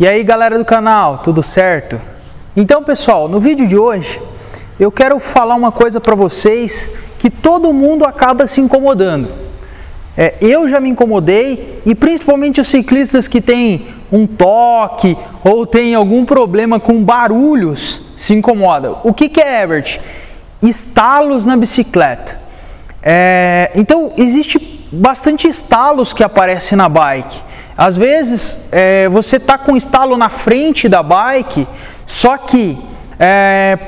E aí galera do canal, tudo certo? Então pessoal, no vídeo de hoje eu quero falar uma coisa para vocês que todo mundo acaba se incomodando. Eu já me incomodei, e principalmente os ciclistas que têm um toque ou tem algum problema com barulhos se incomodam. O que que é, Herbert? Estalos na bicicleta. Então existe bastante estalos que aparecem na bike. Às vezes você está com um estalo na frente da bike, só que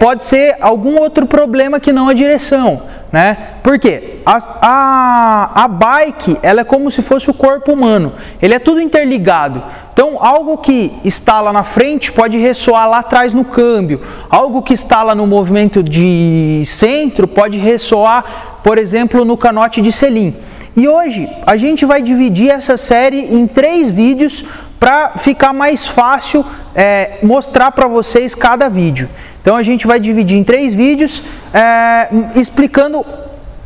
pode ser algum outro problema que não a direção, né? Porque a bike, ela é como se fosse o corpo humano, ele é tudo interligado. Então algo que estala na frente pode ressoar lá atrás no câmbio, algo que estala no movimento de centro pode ressoar, por exemplo, no canote de selim. E hoje a gente vai dividir essa série em 3 vídeos para ficar mais fácil mostrar para vocês cada vídeo. Então a gente vai dividir em 3 vídeos explicando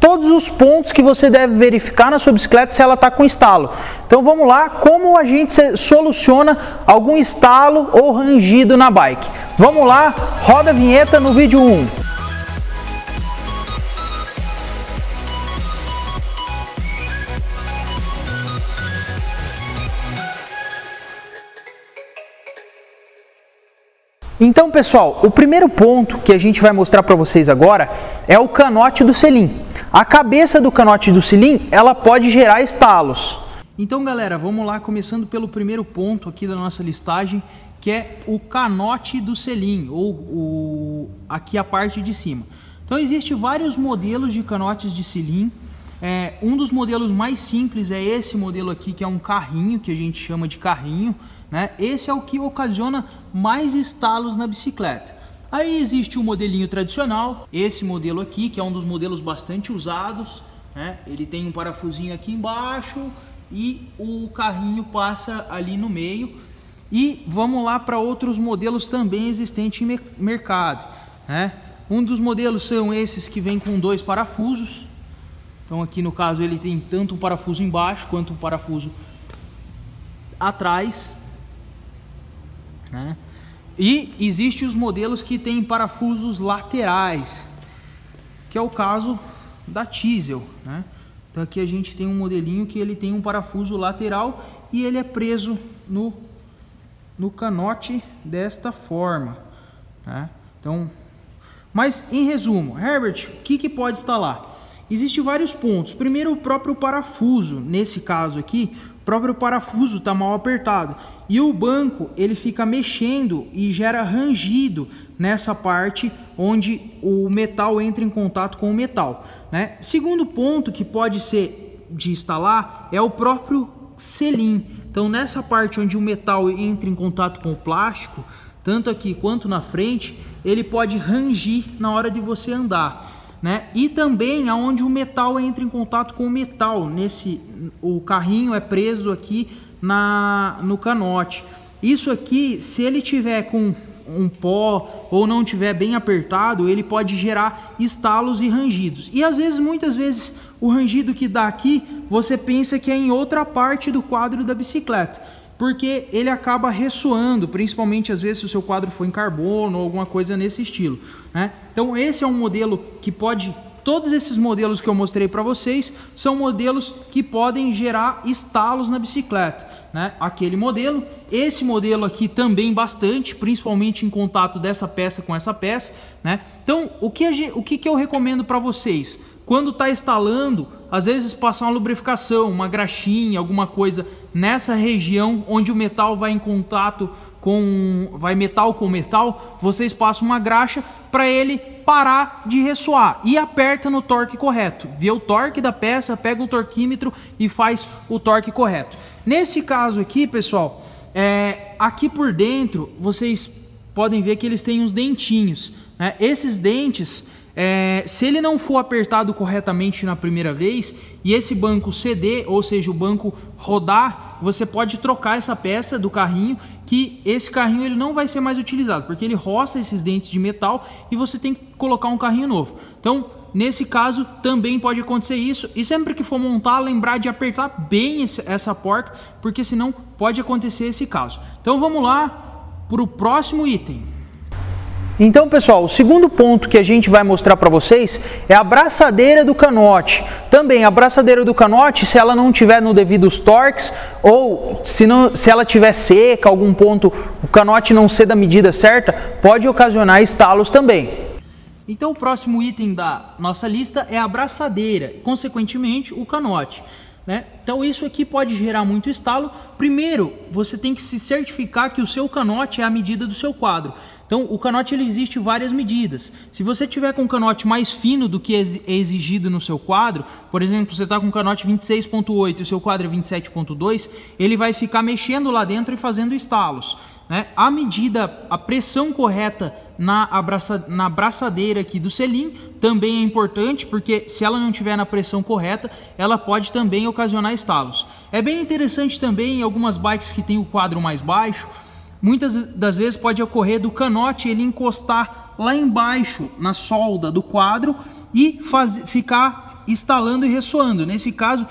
todos os pontos que você deve verificar na sua bicicleta se ela está com estalo. Então vamos lá, como a gente soluciona algum estalo ou rangido na bike. Vamos lá, roda a vinheta no vídeo 1. Então pessoal, o primeiro ponto que a gente vai mostrar para vocês agora é o canote do selim. A cabeça do canote do selim, ela pode gerar estalos. Então galera, vamos lá, começando pelo primeiro ponto aqui da nossa listagem, que é o canote do selim, ou aqui a parte de cima. Então existem vários modelos de canotes de selim. Um dos modelos mais simples é esse modelo aqui, que é um carrinho, que a gente chama de carrinho, né? Esse é o que ocasiona mais estalos na bicicleta. Aí existe o modelinho tradicional, esse modelo aqui, que é um dos modelos bastante usados, né? Ele tem um parafusinho aqui embaixo e o carrinho passa ali no meio. E vamos lá para outros modelos também existentes em mercado, né? Um dos modelos são esses que vem com 2 parafusos. Então aqui no caso ele tem tanto um parafuso embaixo quanto um parafuso atrás, né? E existem os modelos que tem parafusos laterais, que é o caso da Diesel, né? Então aqui a gente tem um modelinho que ele tem um parafuso lateral e ele é preso no canote desta forma, né? Então, mas em resumo, Herbert, o que pode instalar? Existem vários pontos. Primeiro, o próprio parafuso. Nesse caso aqui, o próprio parafuso está mal apertado e o banco ele fica mexendo e gera rangido nessa parte onde o metal entra em contato com o metal, né? Segundo ponto que pode ser de instalar é o próprio selim. Então nessa parte onde o metal entra em contato com o plástico, tanto aqui quanto na frente, ele pode rangir na hora de você andar, né? E também aonde o metal entra em contato com o metal. O carrinho é preso aqui no canote. Isso aqui, se ele tiver com um pó ou não tiver bem apertado, ele pode gerar estalos e rangidos. E às vezes, muitas vezes, o rangido que dá aqui, você pensa que é em outra parte do quadro da bicicleta, porque ele acaba ressoando, principalmente às vezes se o seu quadro for em carbono ou alguma coisa nesse estilo, né? Então esse é um modelo que pode... Todos esses modelos que eu mostrei para vocês são modelos que podem gerar estalos na bicicleta, né? Aquele modelo, esse modelo aqui também bastante, principalmente em contato dessa peça com essa peça, né? Então o que eu recomendo para vocês? Quando está estalando, às vezes passar uma lubrificação, uma graxinha, alguma coisa nessa região onde o metal vai em contato com... vai metal com metal, vocês passam uma graxa para ele parar de ressoar e aperta no torque correto. Vê o torque da peça, pega o torquímetro e faz o torque correto. Nesse caso aqui, pessoal, aqui por dentro vocês podem ver que eles têm uns dentinhos, né? Esses dentes... se ele não for apertado corretamente na primeira vez e esse banco ceder, ou seja, o banco rodar, você pode trocar essa peça do carrinho, que esse carrinho ele não vai ser mais utilizado, porque ele roça esses dentes de metal e você tem que colocar um carrinho novo. Então Nesse caso também pode acontecer isso, e sempre que for montar, lembrar de apertar bem essa porca, porque senão pode acontecer esse caso. Então vamos lá para o próximo item. Então, pessoal, o segundo ponto que a gente vai mostrar para vocês é a braçadeira do canote. Também a braçadeira do canote, se ela não tiver no devidos torques, ou se ela tiver seca, algum ponto, o canote não ser da medida certa, pode ocasionar estalos também. Então, o próximo item da nossa lista é a braçadeira e, consequentemente, o canote, né? Então isso aqui pode gerar muito estalo. Primeiro, você tem que se certificar que o seu canote é a medida do seu quadro. Então o canote ele existe várias medidas. Se você tiver com um canote mais fino do que é exigido no seu quadro, por exemplo, você está com um canote 26.8 e o seu quadro é 27.2, ele vai ficar mexendo lá dentro e fazendo estalos, né? A medida, a pressão correta na braçadeira aqui do selim também é importante, porque se ela não tiver na pressão correta, ela pode também ocasionar estalos. É bem interessante também em algumas bikes que tem o quadro mais baixo, muitas das vezes pode ocorrer do canote ele encostar lá embaixo na solda do quadro e ficar estalando e ressoando. Nesse caso,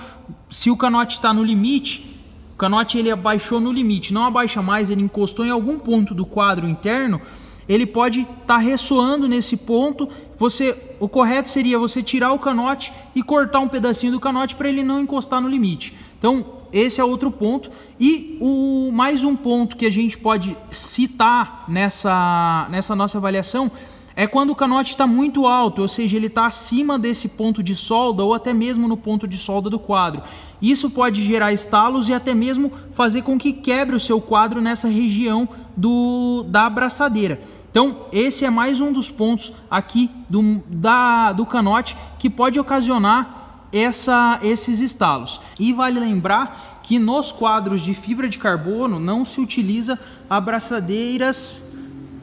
se o canote está no limite, o canote ele abaixou no limite, não abaixa mais, ele encostou em algum ponto do quadro interno, ele pode estar ressoando nesse ponto. O correto seria você tirar o canote e cortar um pedacinho do canote para ele não encostar no limite. Então esse é outro ponto. E mais um ponto que a gente pode citar nessa nossa avaliação é quando o canote está muito alto, ou seja, ele está acima desse ponto de solda ou até mesmo no ponto de solda do quadro. Isso pode gerar estalos e até mesmo fazer com que quebre o seu quadro nessa região da abraçadeira. Então esse é mais um dos pontos aqui do canote que pode ocasionar esses estalos. E vale lembrar que nos quadros de fibra de carbono não se utiliza abraçadeiras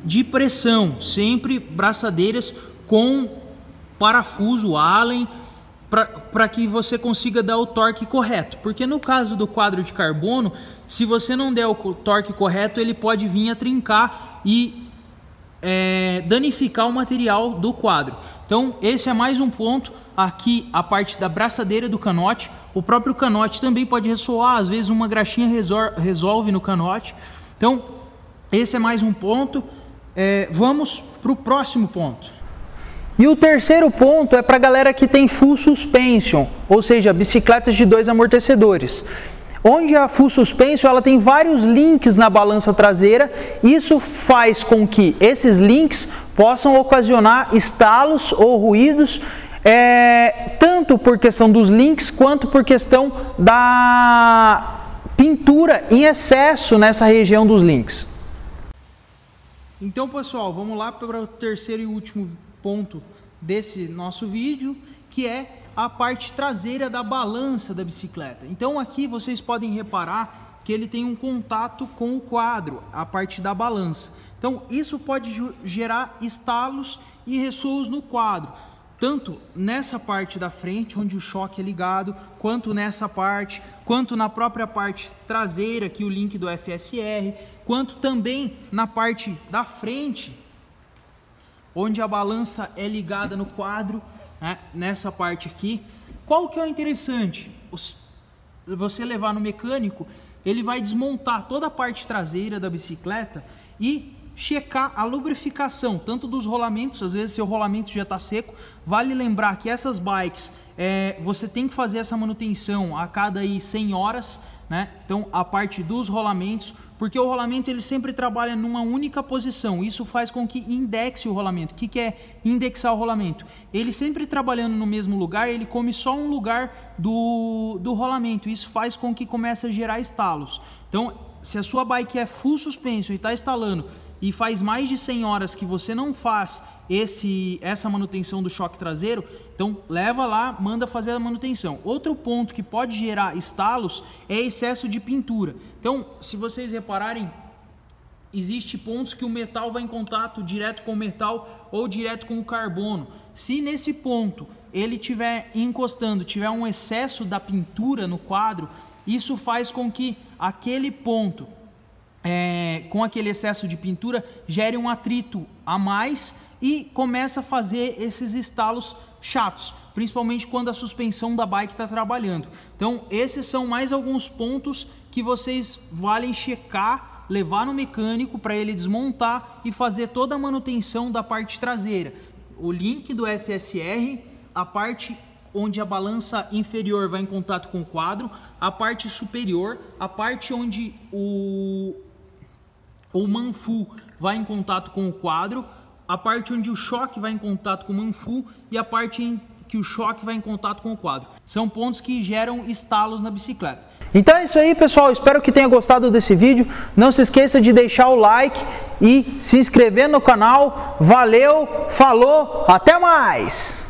de pressão, sempre braçadeiras com parafuso Allen, para que você consiga dar o torque correto, porque no caso do quadro de carbono, se você não der o torque correto, ele pode vir a trincar e danificar o material do quadro. Então esse é mais um ponto aqui, a parte da braçadeira do canote. O próprio canote também pode ressoar, às vezes uma graxinha resolve no canote. Então esse é mais um ponto. Vamos para o próximo ponto. E o terceiro ponto é para a galera que tem full suspension, ou seja, bicicletas de dois amortecedores. Onde a full suspension ela tem vários links na balança traseira, isso faz com que esses links possam ocasionar estalos ou ruídos, tanto por questão dos links quanto por questão da pintura em excesso nessa região dos links. Então, pessoal, vamos lá para o terceiro e último ponto desse nosso vídeo, que é a parte traseira da balança da bicicleta. Então aqui vocês podem reparar que ele tem um contato com o quadro, a parte da balança. Então isso pode gerar estalos e ressoos no quadro, tanto nessa parte da frente onde o choque é ligado, quanto nessa parte, quanto na própria parte traseira aqui o link do FSR, quanto também na parte da frente onde a balança é ligada no quadro, né? Nessa parte aqui, qual que é o interessante? Você levar no mecânico, ele vai desmontar toda a parte traseira da bicicleta e checar a lubrificação, tanto dos rolamentos. Às vezes seu rolamento já está seco, vale lembrar que essas bikes você tem que fazer essa manutenção a cada 100 horas, né? Então a parte dos rolamentos, porque o rolamento ele sempre trabalha numa única posição, isso faz com que indexe o rolamento. O que é indexar o rolamento? Ele sempre trabalhando no mesmo lugar, ele come só um lugar do rolamento, isso faz com que comece a gerar estalos. Então se a sua bike é full suspension e está estalando e faz mais de 100 horas que você não faz essa manutenção do choque traseiro, então leva lá, manda fazer a manutenção. Outro ponto que pode gerar estalos é excesso de pintura. Então se vocês repararem, existe pontos que o metal vai em contato direto com o metal ou direto com o carbono. Se nesse ponto ele estiver encostando, tiver um excesso da pintura no quadro, isso faz com que aquele ponto, com aquele excesso de pintura, gere um atrito a mais e começa a fazer esses estalos chatos, principalmente quando a suspensão da bike está trabalhando. Então esses são mais alguns pontos que vocês valem checar, levar no mecânico para ele desmontar e fazer toda a manutenção da parte traseira. O link do FSR, a parte onde a balança inferior vai em contato com o quadro, a parte superior, a parte onde o manfu vai em contato com o quadro, a parte onde o choque vai em contato com o manfu e a parte em que o choque vai em contato com o quadro. São pontos que geram estalos na bicicleta. Então é isso aí, pessoal. Espero que tenha gostado desse vídeo. Não se esqueça de deixar o like e se inscrever no canal. Valeu, falou, até mais!